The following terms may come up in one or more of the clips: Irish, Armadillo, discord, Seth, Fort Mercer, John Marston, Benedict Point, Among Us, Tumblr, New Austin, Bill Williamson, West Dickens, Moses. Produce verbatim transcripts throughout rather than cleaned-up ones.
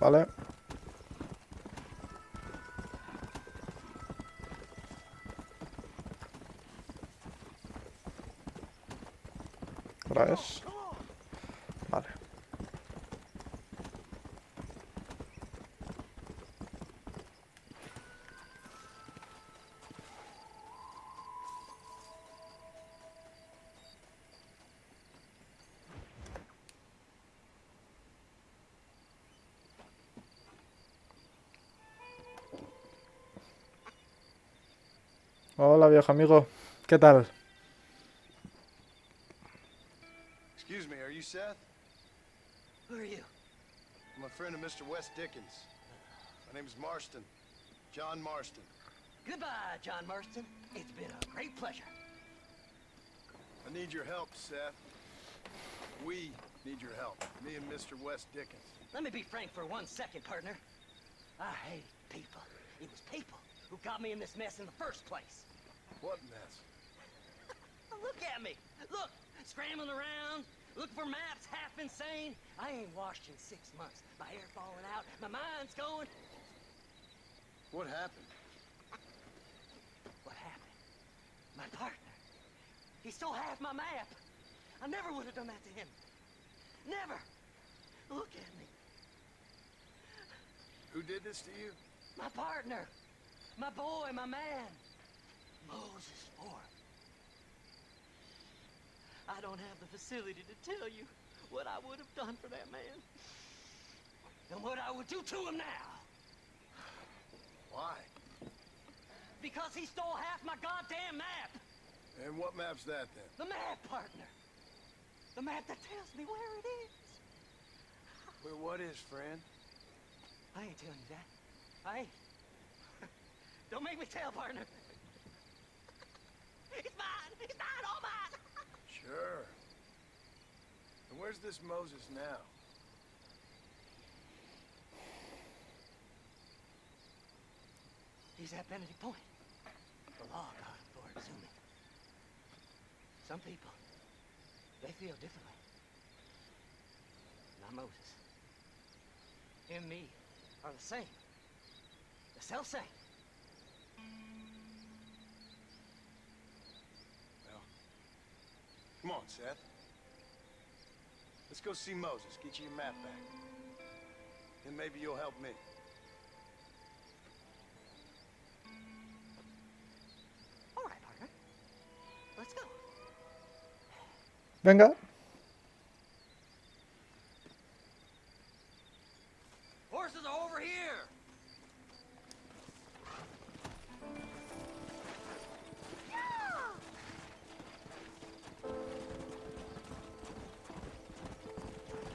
ale... Dobra, jest. Vale. Hola, viejo amigo. ¿Qué tal? Excuse me, are you Seth? Who are you? I'm a friend of Mister West Dickens. My name is Marston. John Marston. Goodbye, John Marston. It's been a great pleasure. I need your help, Seth. We need your help. Me and Mister West Dickens. Let me be frank for one second, partner. I hate people. It was people who got me in this mess in the first place. What mess? Look at me. Look. Scrambling around, looking for maps, half insane. I ain't washed in six months. My hair falling out, my mind's going. What happened? What happened? My partner. He stole half my map. I never would have done that to him. Never. Look at me. Who did this to you? My partner. My boy, my man. Moses Ford. I don't have the facility to tell you what I would have done for that man. And what I would do to him now. Why? Because he stole half my goddamn map. And what map's that then? The map, partner. The map that tells me where it is. Well, what is, friend? I ain't telling you that. I ain't. Don't make me tell, partner. It's mine. It's mine. All mine. Sure. And where's this Moses now? He's at Benedict Point. The law got him for presuming. Some people, they feel differently. Not Moses. Him and me are the same. The self-same. Come on, Seth. Let's go see Moses, get you your map back. Then maybe you'll help me. All right, partner. Let's go. Venga. Horses are over here.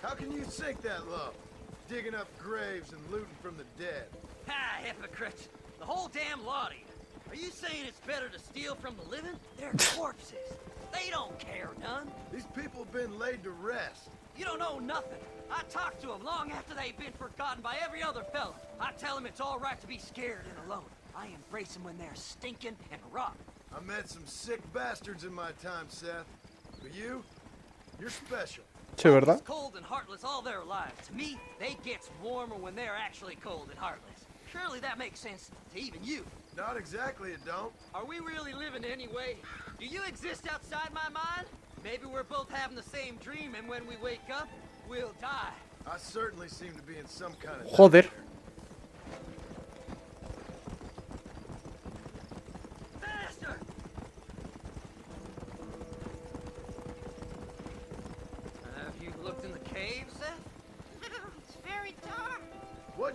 How can you sink that low? Digging up graves and looting from the dead. Ha, hypocrite. The whole damn lot of you. Are you saying it's better to steal from the living? They're corpses. They don't care none. These people have been laid to rest. You don't know nothing. I talked to them long after they've been forgotten by every other fella. I tell them it's all right to be scared and alone. I embrace them when they're stinking and rotten. I met some sick bastards in my time, Seth. But you, you're special. Sí, ¿verdad? Cold and heartless all their lives. To me, they gets warmer when they're actually cold and heartless. Surely that makes sense to even you. Not exactly, it don't. Are we really living anyway? Do you exist outside my mind? Maybe we're both having the same dream, and when we wake up, we'll die. I certainly seem to be in some kind of. Joder.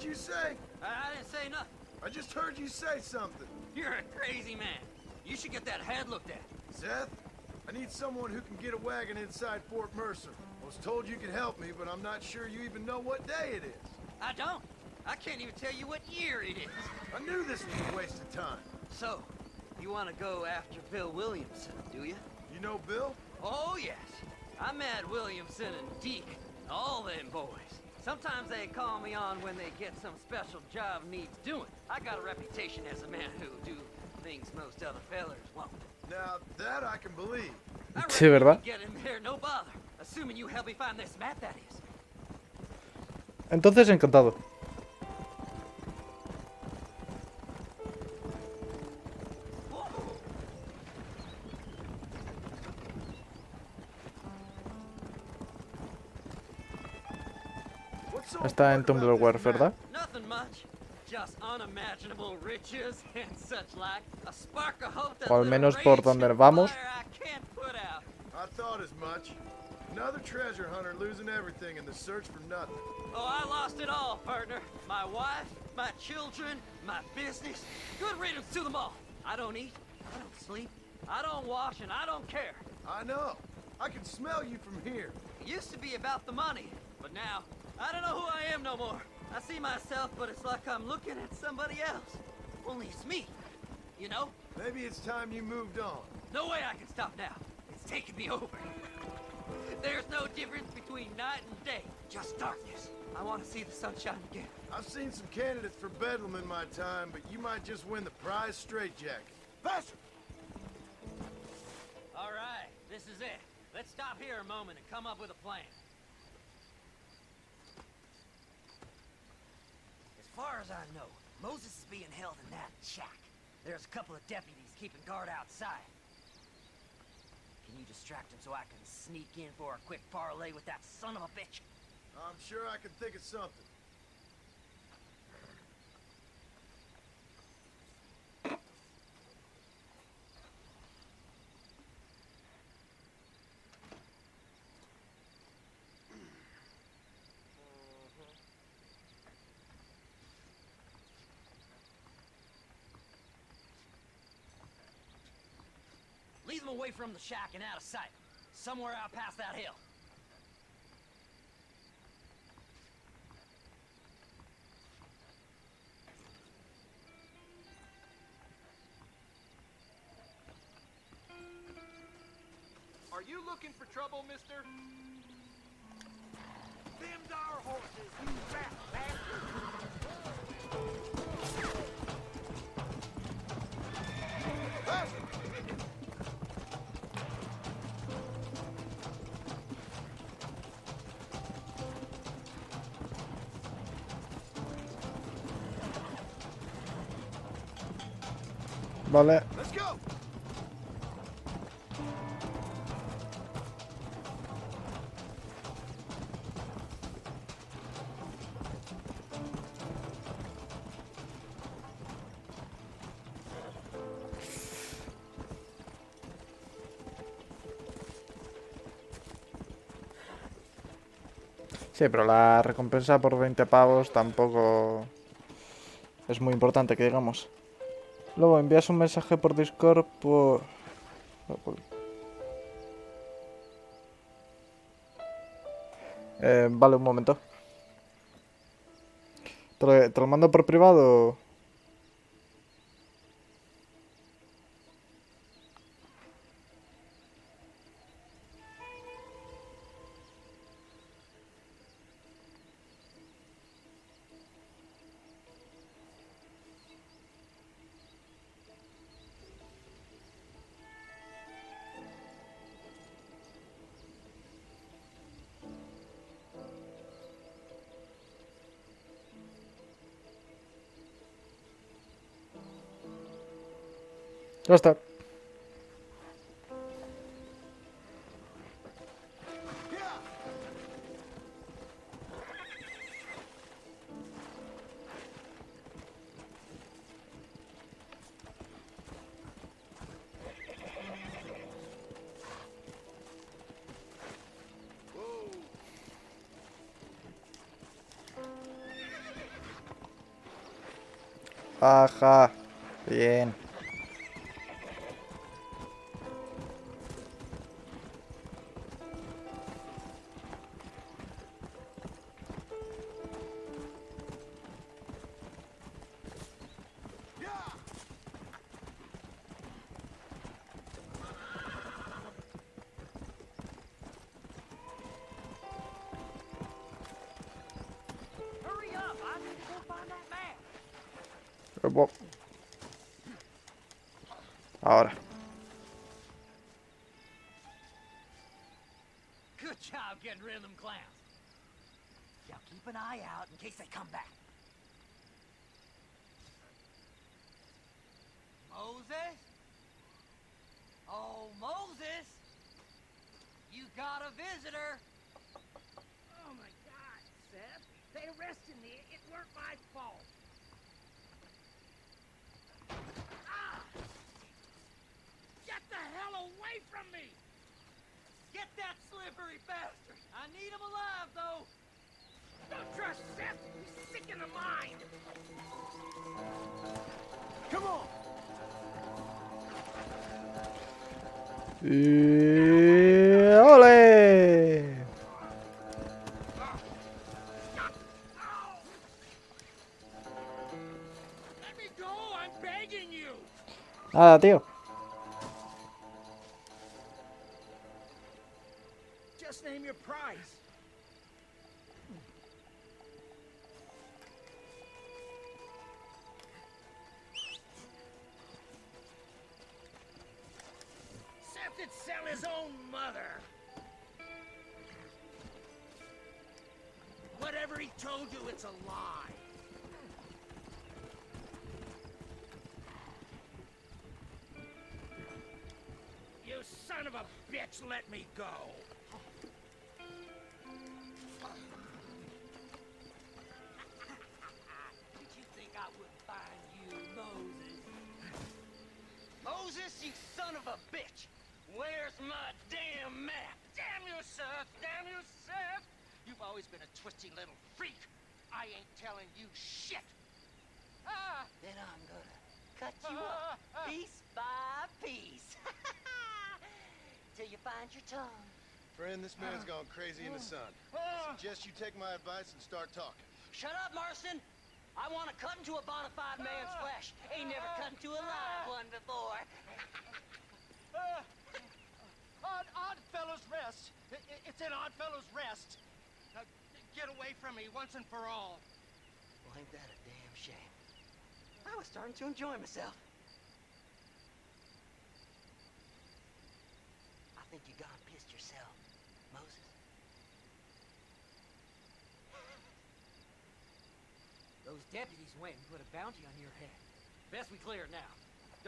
You say? I, I didn't say nothing. I just heard you say something. You're a crazy man. You should get that head looked at. Seth, I need someone who can get a wagon inside Fort Mercer. I was told you could help me, but I'm not sure you even know what day it is. I don't. I can't even tell you what year it is. I knew this was a waste of time. So, you want to go after Bill Williamson, do you? You know Bill? Oh, yes. I met Williamson and Deke, all them boys. Sometimes they call me on when they get some special job needs doing. I got a reputation as a man who do things most other fellers won't. Now that I can believe. I sí, ¿verdad? Get in there, no bother. Assuming you help me find this map, that is. Entonces, encantado. Está en Tumblr, ¿verdad? O al menos por donde vamos. Another treasure hunter losing everything in the search for nothing. Oh, I lost it all, partner. My wife, my children, my business. Good riddance to them all. I don't eat, I don't sleep, I don't wash, and I don't care. I know. I can smell you from here. It used to be about the money, but now, I don't know who I am no more. I see myself, but it's like I'm looking at somebody else. Only it's me, you know? Maybe it's time you moved on. No way I can stop now. It's taking me over. There's no difference between night and day, just darkness. I want to see the sunshine again. I've seen some candidates for Bedlam in my time, but you might just win the prize straitjacket. Faster! All right, this is it. Let's stop here a moment and come up with a plan. As far as I know, Moses is being held in that shack. There's a couple of deputies keeping guard outside. Can you distract him so I can sneak in for a quick parlay with that son of a bitch? I'm sure I can think of something. Lead them away from the shack and out of sight. Somewhere out past that hill. Are you looking for trouble, mister? Them's our horses, you fat bastard! Vale. Sí, pero la recompensa por veinte pavos tampoco es muy importante, que digamos. Luego envías un mensaje por Discord por... Eh, vale, un momento. ¿Te lo, te lo mando por privado? Ya está. Ajá. Bien. Ahora. Good job getting rid of them clowns. Now keep an eye out in case they come back. Moses? Oh, Moses! You got a visitor. Oh my God, Seth. They arrested me. It weren't my fault. Ah! Get the hell away from me! Get that slippery bastard! I need him alive, though! Don't trust Seth! He's sick in the mind! Come on! E... Olé! Nada, tío. Just name your price. Seth could sell his own mother. Whatever he told you, it's a lie. Son of a bitch, let me go. Did you think I would find you, Moses? Moses, you son of a bitch! Where's my damn map? Damn you, Seth! Damn you, Seth! You've always been a twisty little freak. I ain't telling you shit. Ah. Then I'm gonna cut you ah. up ah. piece by piece. Till you find your tongue. Friend, this man's gone crazy in the sun. I suggest you take my advice and start talking. Shut up, Marston. I want to cut into a bona fide man's flesh. Ain't never cut into a live one before. uh, odd, odd Fellow's Rest. It, it, it's in Odd Fellow's Rest. Now, get away from me once and for all. Well, ain't that a damn shame? I was starting to enjoy myself. I think you gone pissed yourself, Moses. Those deputies went and put a bounty on your head. Best we clear it now.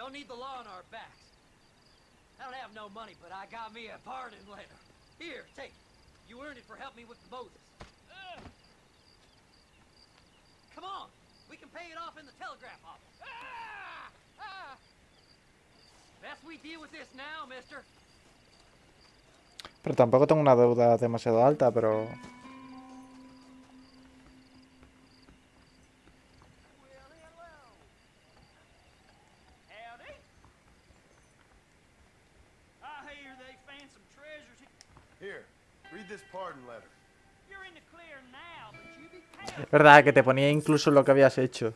Don't need the law on our backs. I don't have no money, but I got me a pardon letter. Here, take it. You earned it for helping me with Moses. Uh. Come on, we can pay it off in the telegraph office. Ah! Ah! Best we deal with this now, mister. Pero tampoco tengo una deuda demasiado alta, pero... Verdad que te ponía incluso lo que habías hecho.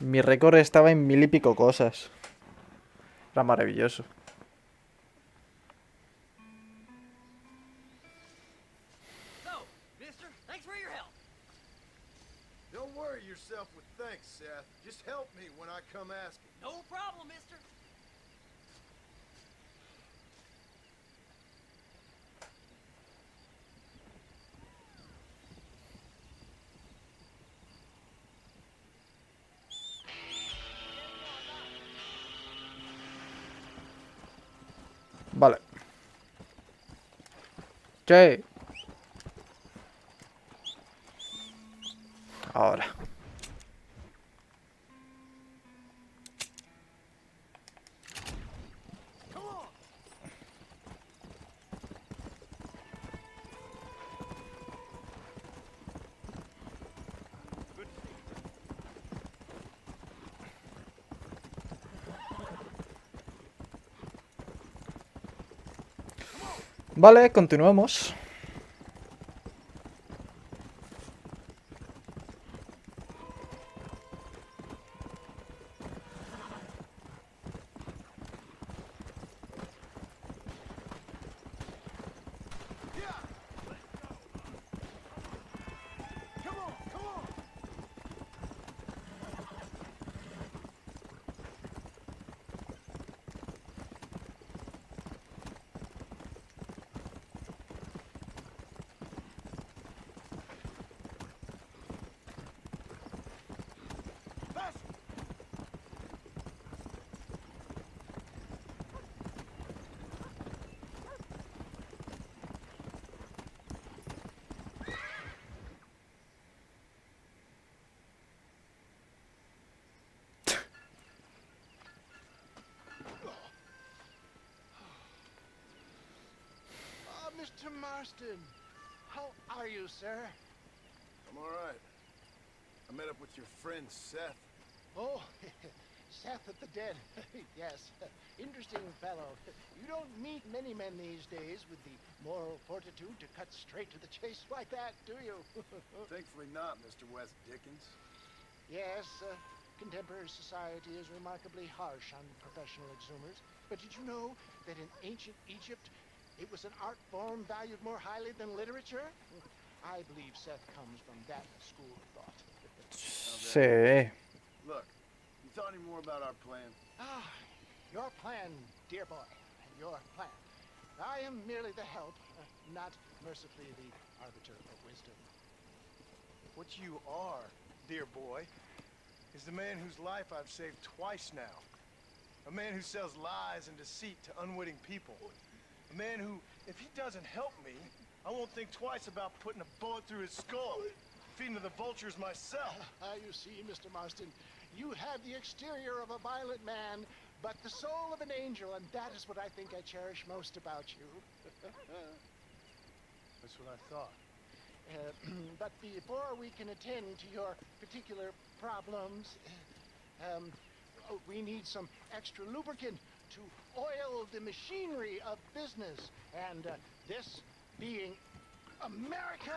Mi récord estaba en mil y pico cosas. Era maravilloso. Come asking. No problem, mister. Vale. Che. Ahora. Vale, continuemos. Mister Marston, how are you, sir? I'm all right. I met up with your friend, Seth. Oh, Seth at the dead. Yes, interesting fellow. You don't meet many men these days with the moral fortitude to cut straight to the chase like that, do you? Thankfully not, Mister West Dickens. Yes, uh, contemporary society is remarkably harsh on professional exhumers. But did you know that in ancient Egypt, it was an art form valued more highly than literature? I believe Seth comes from that school of thought. Say. Look, you thought any more about our plan? Ah, your plan, dear boy, your plan. I am merely the help, not mercifully the arbiter of wisdom. What you are, dear boy, is the man whose life I've saved twice now. A man who sells lies and deceit to unwitting people. A man who, if he doesn't help me, I won't think twice about putting a bullet through his skull, feeding to the vultures myself. Ah, you see, Mister Marston, you have the exterior of a violent man, but the soul of an angel, and that is what I think I cherish most about you. That's what I thought. Uh, but before we can attend to your particular problems, um, we need some extra lubricant to oil the machinery of business, and uh, this being America,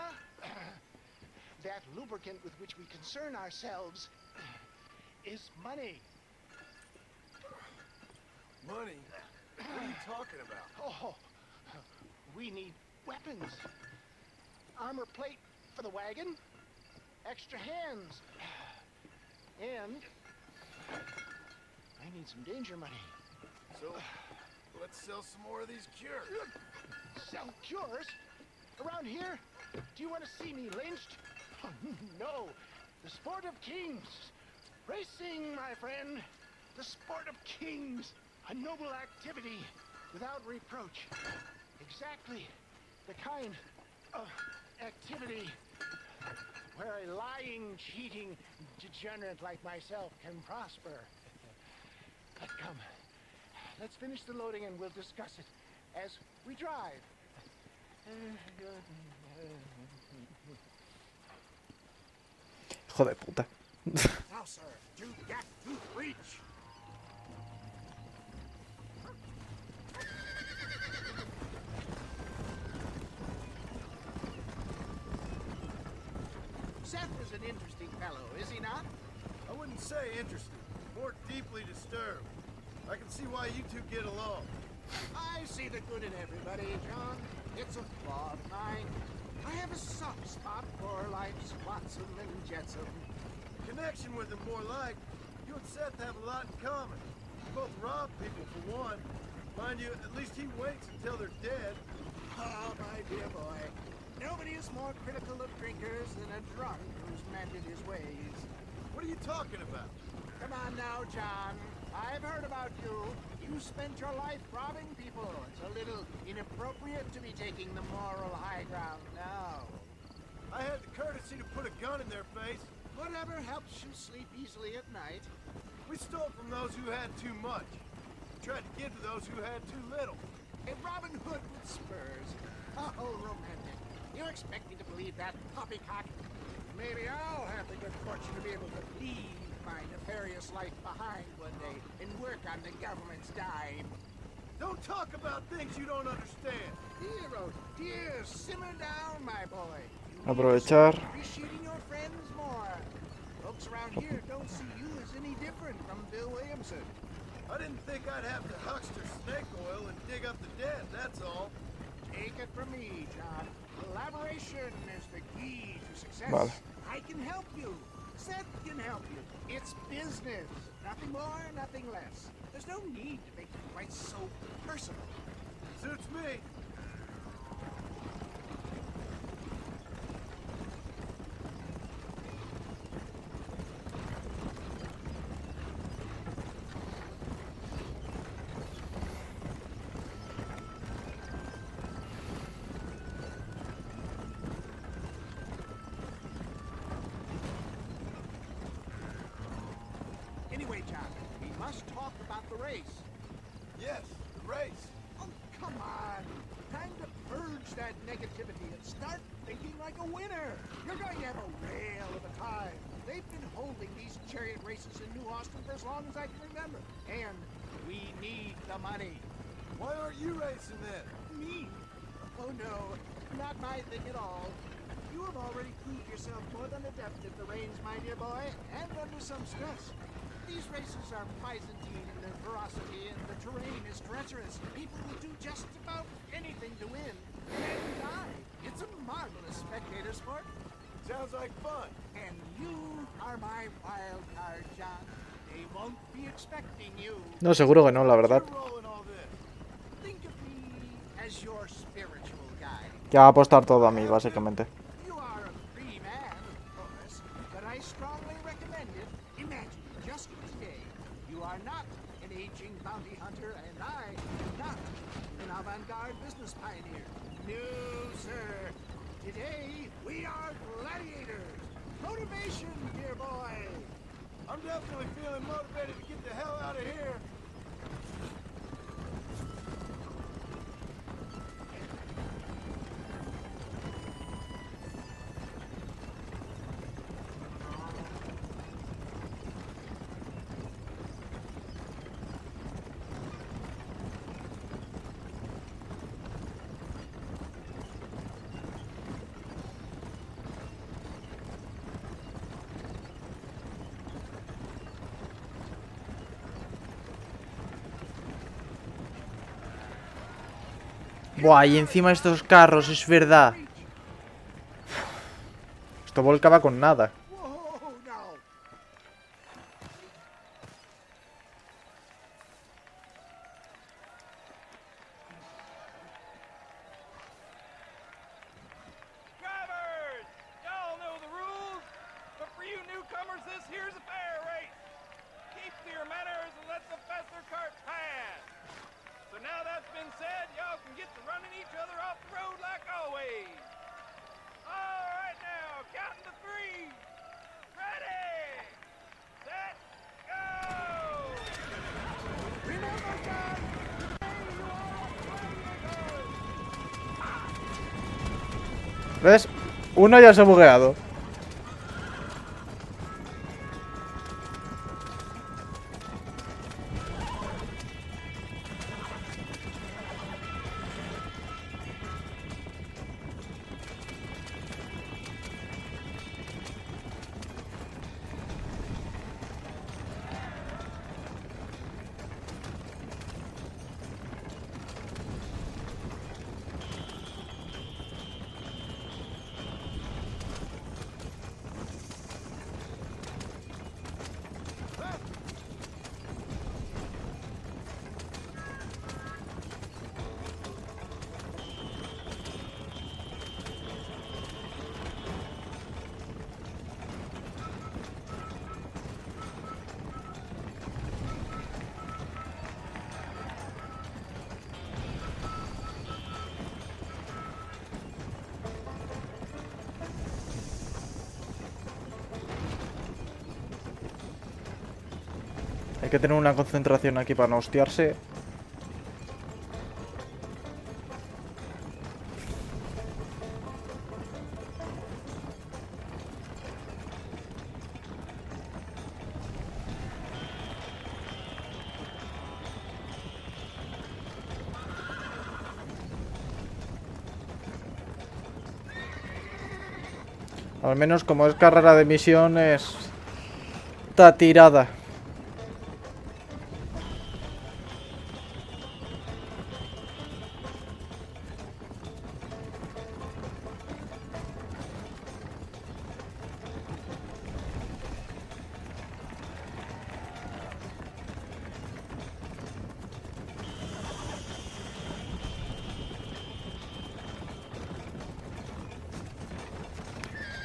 that lubricant with which we concern ourselves is money. Money? What are you talking about? Oh, we need weapons. Armor plate for the wagon, extra hands, and I need some danger money. So, let's sell some more of these cures. Sell cures? Around here? Do you want to see me lynched? Oh, no. The sport of kings. Racing, my friend. The sport of kings. A noble activity without reproach. Exactly the kind of activity where a lying, cheating degenerate like myself can prosper. But come, let's finish the loading and we'll discuss it as we drive. Hijo de puta. Now, sir, do that to preach. Seth is an interesting fellow, is he not? I wouldn't say interesting, more deeply disturbed. I can see why you two get along. I see the good in everybody, John. It's a flaw of mine. I have a soft spot for life's Watson and Jetsam. Connection with them more like, you and Seth have a lot in common. You both rob people, for one. Mind you, at least he waits until they're dead. Ah, oh, my dear boy. Nobody is more critical of drinkers than a drunk who's mended his ways. What are you talking about? Come on now, John. I've heard about you. You spent your life robbing people. It's a little inappropriate to be taking the moral high ground now. I had the courtesy to put a gun in their face. Whatever helps you sleep easily at night. We stole from those who had too much. We tried to give to those who had too little. And Robin Hood with spurs. Oh, romantic. You expect me to believe that, poppycock? Maybe I'll have the good fortune to be able to leave my nefarious life behind one day and work on the government's dime. Don't talk about things you don't understand. Dear, oh dear, simmer down, my boy. Aprovechar. Appreciating your friends more. Folks around here don't see you as any different from Bill Williamson. I didn't think I'd have to huckster snake oil and dig up the dead, that's all. Take it from me, John. Collaboration is the key to success. Vale. I can help you. Seth can help you. It's business. Nothing more, nothing less. There's no need to make it quite so personal. Suits me. ditch that negativity and start thinking like a winner. You're going to have a whale of a time. They've been holding these chariot races in New Austin for as long as I can remember. And we need the money. Why aren't you racing then? Me? Oh no, not my thing at all. You have already proved yourself more than adept at the reins, my dear boy, and under some stress. These races are Byzantine in their ferocity, and the terrain is treacherous. People will do just about anything to win, and die. It's a marvelous spectator sport. Sounds like fun. And you are my wild card, John. They won't be expecting you. No, seguro que no, la verdad. Think of me as your spiritual guide. Ya va a apostar todo a mí, básicamente. Buah, y encima estos carros, es verdad. Esto volcaba con nada. ¿Ves? Uno ya se ha bugueado. Hay que tener una concentración aquí para no hostiarse. Al menos como es carrera de misiones, está tirada.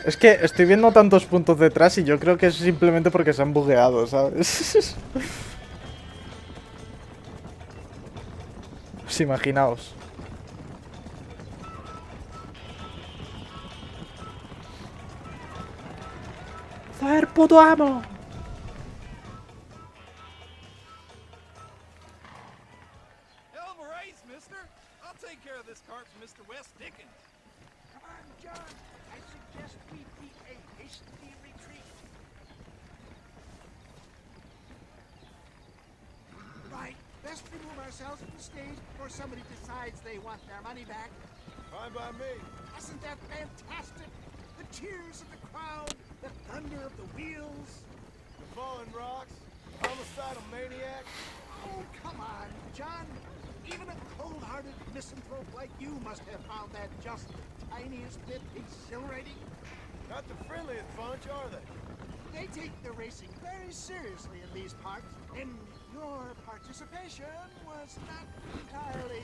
Es que estoy viendo tantos puntos detrás y yo creo que es simplemente porque se han bugueado, ¿sabes? Os imaginaos. ¡Joder, puto amo! Hell of a race, mister. I'll take care of this cart for mister West Dickens. Come on, John. I suggest we beat a hasty retreat. Right. Best remove ourselves from the stage before somebody decides they want their money back. Fine by me. Isn't that fantastic? The cheers of the crowd, the thunder of the wheels. The falling rocks, homicidal maniacs. Oh, come on, John. Even a cold-hearted misanthrope like you must have found that just the tiniest bit exhilarating. Not the friendliest bunch, are they? They take the racing very seriously in these parts, and your participation was not entirely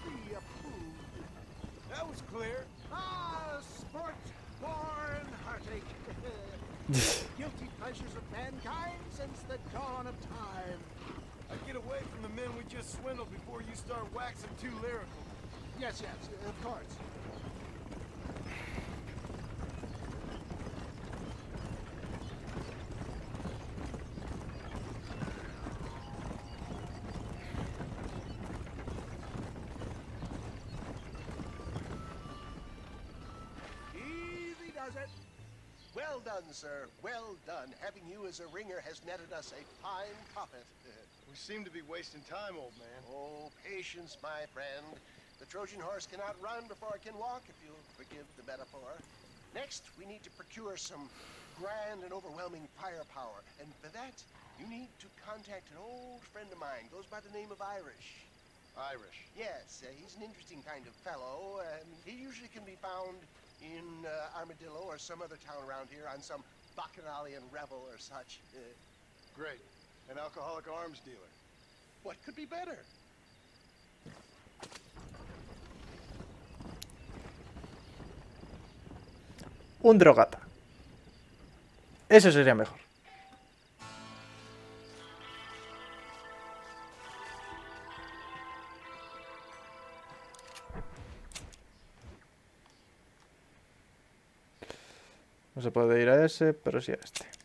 pre-approved. That was clear. Ah, sport-born heartache. Guilty pleasures of mankind since the dawn of time. I get away from the men we just swindled before you start waxing too lyrical. Yes, yes, of course. Well done, sir. Well done. Having you as a ringer has netted us a fine profit. We seem to be wasting time, old man. Oh, patience, my friend. The Trojan horse cannot run before it can walk, if you'll forgive the metaphor. Next, we need to procure some grand and overwhelming firepower. And for that, you need to contact an old friend of mine. Goes by the name of Irish. Irish? Yes. Uh, he's an interesting kind of fellow. Um, he usually can be found in uh, Armadillo or some other town around here on some bacchanalian revel or such. Uh, Great. An alcoholic arms dealer. What could be better? Un drogata. Eso sería mejor. No se puede ir a ese, pero sí a este.